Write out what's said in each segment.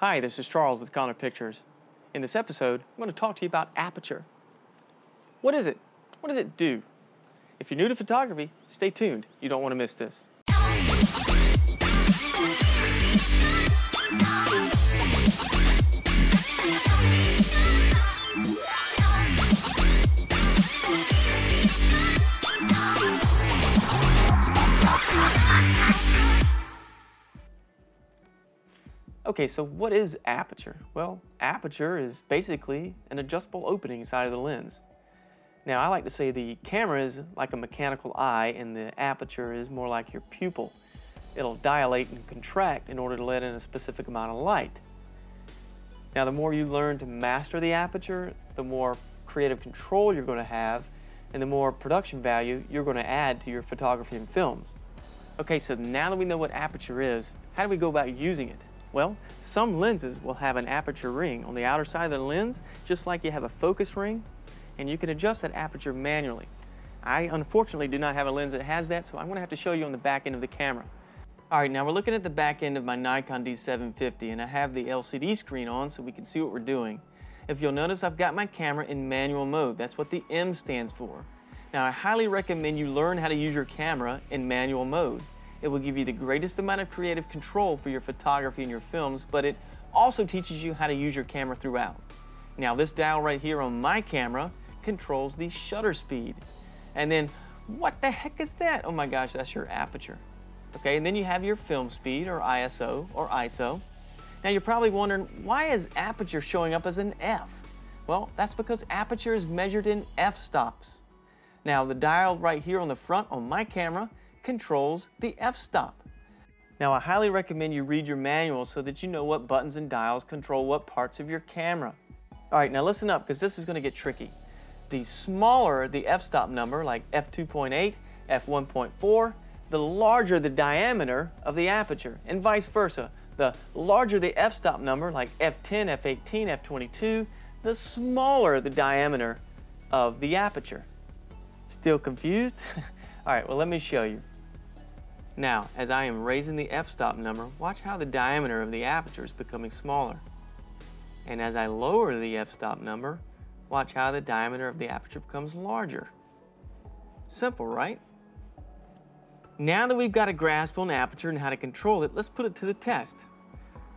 Hi, this is Charles with Connor Pictures. In this episode, I'm going to talk to you about aperture. What is it? What does it do? If you're new to photography, stay tuned. You don't want to miss this. Okay, so what is aperture? Well, aperture is basically an adjustable opening inside of the lens. Now, I like to say the camera is like a mechanical eye and the aperture is more like your pupil. It'll dilate and contract in order to let in a specific amount of light. Now, the more you learn to master the aperture, the more creative control you're going to have and the more production value you're going to add to your photography and films. Okay, so now that we know what aperture is, how do we go about using it? Well, some lenses will have an aperture ring on the outer side of the lens, just like you have a focus ring, and you can adjust that aperture manually. I unfortunately do not have a lens that has that, so I'm going to have to show you on the back end of the camera. Alright, now we're looking at the back end of my Nikon D750, and I have the LCD screen on so we can see what we're doing. If you'll notice, I've got my camera in manual mode. That's what the M stands for. Now, I highly recommend you learn how to use your camera in manual mode. It will give you the greatest amount of creative control for your photography and your films, but it also teaches you how to use your camera throughout. Now, this dial right here on my camera controls the shutter speed. And then, what the heck is that? Oh my gosh, that's your aperture. Okay, and then you have your film speed, or ISO, or ISO. Now, you're probably wondering, why is aperture showing up as an F? Well, that's because aperture is measured in f-stops. Now, the dial right here on the front on my camera controls the f-stop. Now, I highly recommend you read your manual so that you know what buttons and dials control what parts of your camera. All right, now listen up, because this is going to get tricky. The smaller the f-stop number, like f2.8, f1.4, the larger the diameter of the aperture, and vice versa. The larger the f-stop number, like f10, f18, f22, the smaller the diameter of the aperture. Still confused? All right, well, let me show you. Now, as I am raising the f-stop number, watch how the diameter of the aperture is becoming smaller. And as I lower the f-stop number, watch how the diameter of the aperture becomes larger. Simple, right? Now that we've got a grasp on aperture and how to control it, let's put it to the test.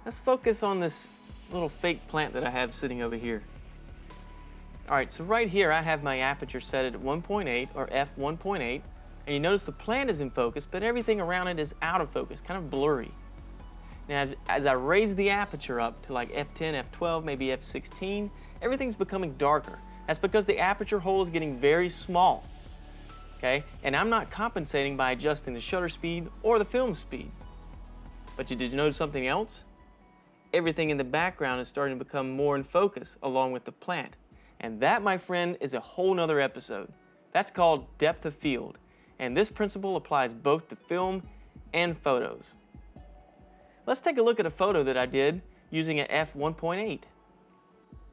Let's focus on this little fake plant that I have sitting over here. All right, so right here I have my aperture set at 1.8 or f1.8. And you notice the plant is in focus, but everything around it is out of focus, kind of blurry. Now, as I raise the aperture up to like f10, f12, maybe f16, everything's becoming darker. That's because the aperture hole is getting very small, okay? And I'm not compensating by adjusting the shutter speed or the film speed. But did you notice something else? Everything in the background is starting to become more in focus along with the plant. And that, my friend, is a whole nother episode. That's called depth of field. And this principle applies both to film and photos. Let's take a look at a photo that I did using an f1.8.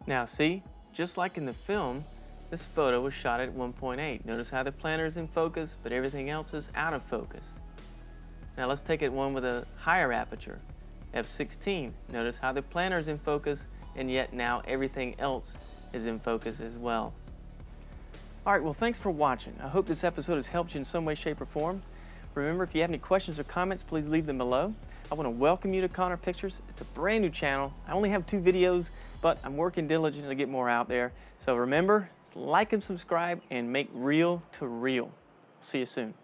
Now see, just like in the film, this photo was shot at 1.8. Notice how the planter is in focus, but everything else is out of focus. Now let's take it one with a higher aperture, f16. Notice how the planter is in focus, and yet now everything else is in focus as well. All right, well, thanks for watching. I hope this episode has helped you in some way, shape, or form. Remember, if you have any questions or comments, please leave them below. I want to welcome you to Connor Pictures. It's a brand new channel. I only have 2 videos, but I'm working diligently to get more out there. So remember, like and subscribe, and make reel to reel. See you soon.